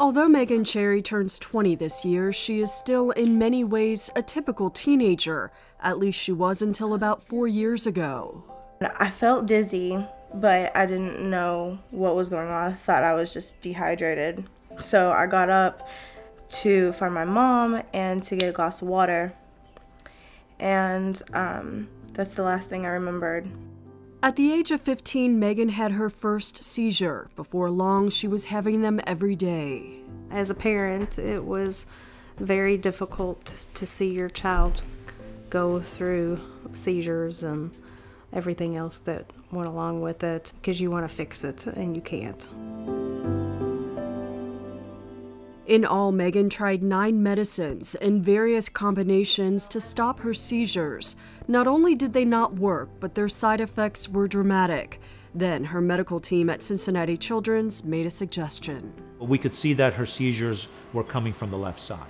Although Megan Cherry turns 20 this year, she is still in many ways a typical teenager. At least she was until about 4 years ago. I felt dizzy, but I didn't know what was going on. I thought I was just dehydrated. So I got up to find my mom and to get a glass of water. And that's the last thing I remembered. At the age of 15, Megan had her first seizure. Before long, she was having them every day. As a parent, it was very difficult to see your child go through seizures and everything else that went along with it, because you want to fix it and you can't. In all, Megan tried 9 medicines and various combinations to stop her seizures. Not only did they not work, but their side effects were dramatic. Then her medical team at Cincinnati Children's made a suggestion. We could see that her seizures were coming from the left side.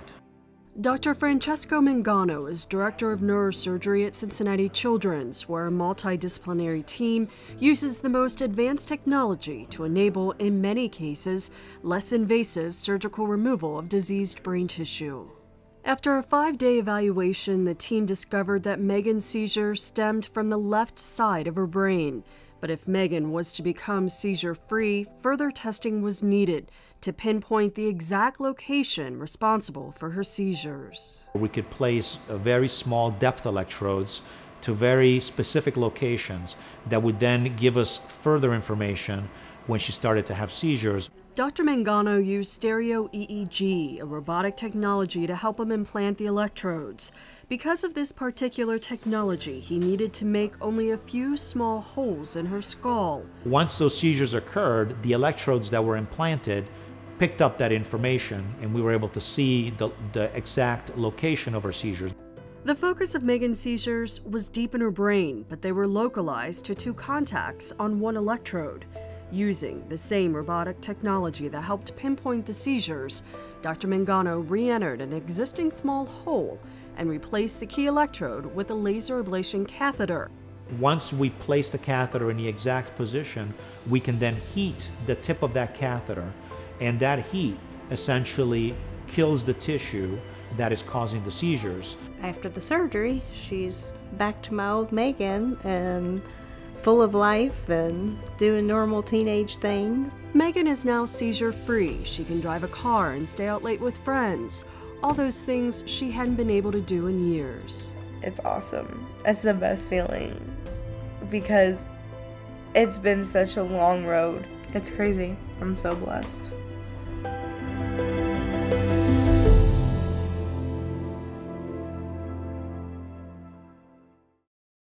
Dr. Francesco Mangano is director of neurosurgery at Cincinnati Children's, where a multidisciplinary team uses the most advanced technology to enable, in many cases, less invasive surgical removal of diseased brain tissue. After a 5-day evaluation, the team discovered that Megan's seizure stemmed from the left side of her brain. But if Megan was to become seizure-free, further testing was needed to pinpoint the exact location responsible for her seizures. We could place very small depth electrodes to very specific locations that would then give us further information when she started to have seizures. Dr. Mangano used stereo EEG, a robotic technology, to help him implant the electrodes. Because of this particular technology, he needed to make only a few small holes in her skull. Once those seizures occurred, the electrodes that were implanted picked up that information, and we were able to see the exact location of her seizures. The focus of Megan's seizures was deep in her brain, but they were localized to 2 contacts on 1 electrode. Using the same robotic technology that helped pinpoint the seizures, Dr. Mangano re-entered an existing small hole and replaced the key electrode with a laser ablation catheter. Once we place the catheter in the exact position, we can then heat the tip of that catheter, and that heat essentially kills the tissue that is causing the seizures. After the surgery, she's back to my old Megan and full of life and doing normal teenage things. Megan is now seizure-free. She can drive a car and stay out late with friends. All those things she hadn't been able to do in years. It's awesome. It's the best feeling because it's been such a long road. It's crazy. I'm so blessed.